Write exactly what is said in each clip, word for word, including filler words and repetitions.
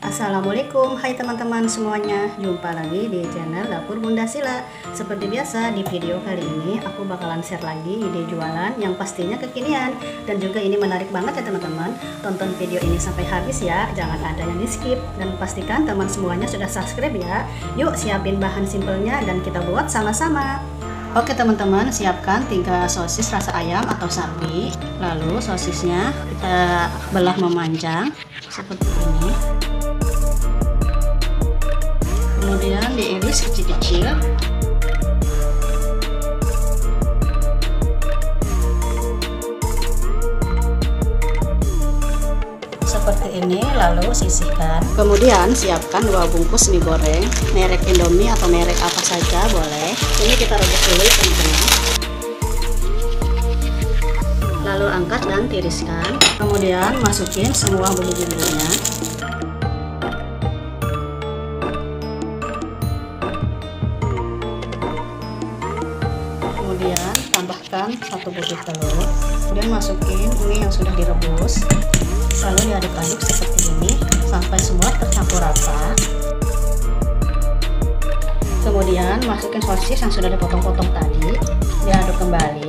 Assalamualaikum, hai teman-teman semuanya. Jumpa lagi di channel Dapur Bunda Sila. Seperti biasa, di video kali ini aku bakalan share lagi ide jualan yang pastinya kekinian. Dan juga ini menarik banget ya teman-teman. Tonton video ini sampai habis ya, jangan ada yang di skip. Dan pastikan teman semuanya sudah subscribe ya. Yuk siapin bahan simpelnya dan kita buat sama-sama. Oke teman-teman, siapkan tiga sosis rasa ayam atau sapi. Lalu sosisnya kita belah memanjang seperti ini, kemudian diiris kecil-kecil. Seperti ini, lalu sisihkan. Kemudian siapkan dua bungkus mie goreng, merek Indomie atau merek apa saja boleh. Ini kita rebus dulu teman-teman. Lalu angkat dan tiriskan. Kemudian masukin semua bumbu-bumbunya. Kemudian tambahkan satu butir telur, kemudian masukin mie yang sudah direbus, lalu diaduk-aduk seperti ini sampai semua tercampur rata. Kemudian masukin sosis yang sudah dipotong-potong tadi, diaduk kembali.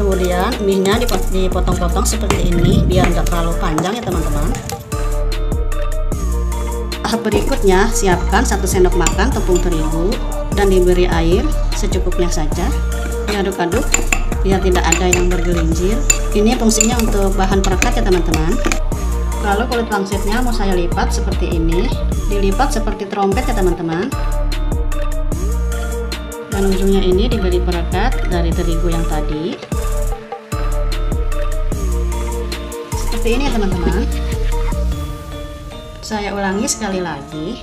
Kemudian mie-nya dipotong-potong seperti ini biar nggak terlalu panjang ya teman-teman. Berikutnya siapkan satu sendok makan tepung terigu dan diberi air secukupnya saja, diaduk-aduk biar tidak ada yang bergelincir. Ini fungsinya untuk bahan perekat ya teman-teman. Lalu kulit pangsitnya mau saya lipat seperti ini, dilipat seperti trompet ya teman-teman, dan ujungnya ini diberi perekat dari terigu yang tadi seperti ini ya teman-teman. Saya ulangi sekali lagi,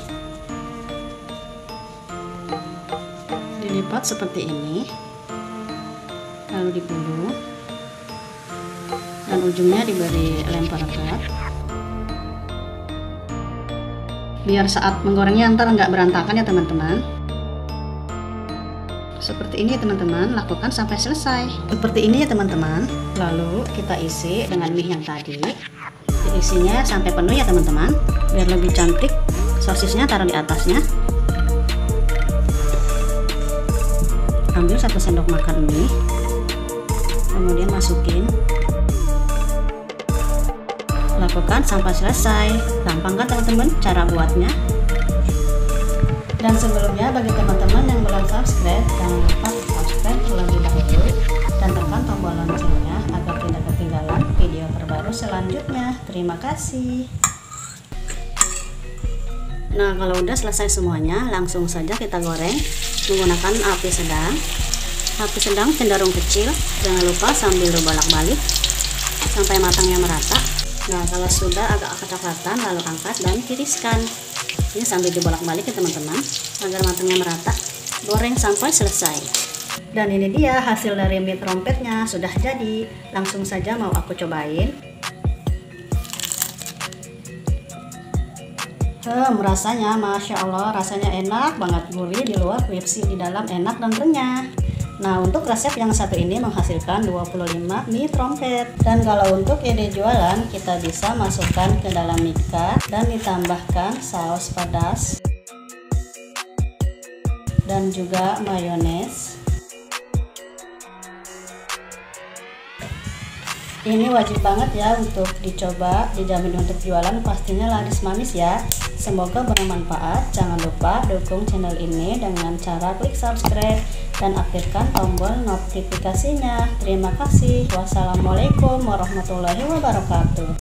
dilipat seperti ini, lalu digulung, dan ujungnya diberi lem perekat biar saat menggorengnya ntar nggak berantakan ya teman-teman. Seperti ini teman-teman, lakukan sampai selesai seperti ini ya teman-teman. Lalu kita isi dengan mie yang tadi, isinya sampai penuh ya teman-teman. Biar lebih cantik, sosisnya taruh di atasnya. Ambil satu sendok makan mie, kemudian masukin. Lakukan sampai selesai. Gampang kan teman-teman cara buatnya? Dan sebelumnya bagi teman-teman yang belum subscribe, jangan lupa subscribe terlebih dahulu dan tekan tombol loncengnya agar tidak ketinggalan video terbaru selanjutnya. Terima kasih. Nah, kalau udah selesai semuanya, langsung saja kita goreng menggunakan api sedang. Api sedang cenderung kecil, jangan lupa sambil bolak-balik sampai matangnya merata. Nah, kalau sudah agak kecoklatan, lalu angkat dan tiriskan. Ini sambil dibolak-balik ya teman-teman, agar matangnya merata. Goreng sampai selesai. Dan ini dia hasil dari mie terompetnya, sudah jadi. Langsung saja mau aku cobain. Hmm, rasanya masya Allah, rasanya enak banget, gurih di luar, crispy di dalam, enak dan renyah. Nah, untuk resep yang satu ini menghasilkan dua puluh lima mie trompet. Dan kalau untuk ide jualan, kita bisa masukkan ke dalam mika dan ditambahkan saus pedas dan juga mayones. Ini wajib banget ya untuk dicoba, dijamin untuk jualan pastinya laris manis ya. Semoga bermanfaat. Jangan lupa dukung channel ini dengan cara klik subscribe dan aktifkan tombol notifikasinya. Terima kasih. Wassalamualaikum warahmatullahi wabarakatuh.